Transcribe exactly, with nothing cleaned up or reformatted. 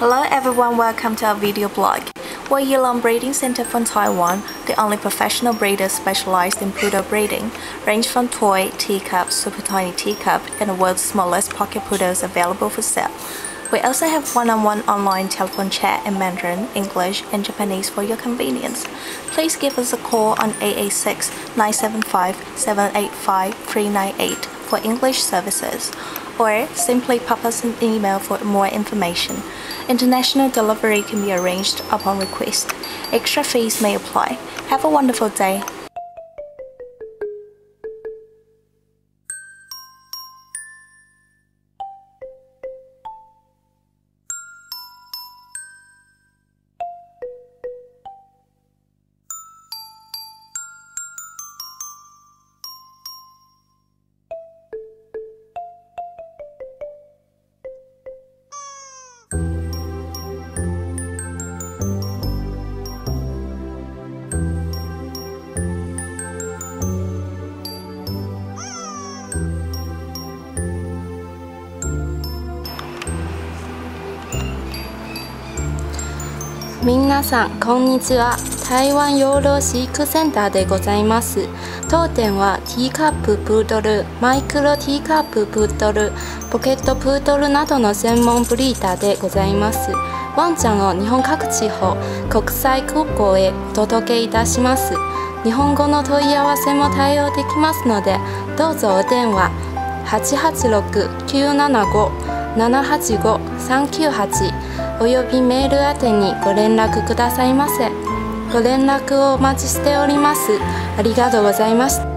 Hello everyone, welcome to our video blog. We're Yilong Breeding Centre from Taiwan, the only professional breeder specialized in poodle breeding, range from toy, teacup, super tiny teacup, and the world's smallest pocket poodles available for sale. We also have one-on-one online telephone chat in Mandarin, English, and Japanese for your convenience. Please give us a call on eight eight six, nine seven five, seven eight five, three nine eight for English services, or simply pop us an email for more information. International delivery can be arranged upon request. Extra fees may apply. Have a wonderful day.皆さん、こんにちは。台湾養老飼育センターでございます。当店はティーカッププードル、マイクロティーカッププードル、ポケットプードルなどの専門ブリーダーでございます。ワンちゃんを日本各地方、国際空港へお届けいたします。日本語の問い合わせも対応できますので、どうぞお電話 はちはちろく、きゅうななご、ななはちご、さんきゅうはちおよびメール宛てにご連絡くださいませ。ご連絡をお待ちしております。ありがとうございました。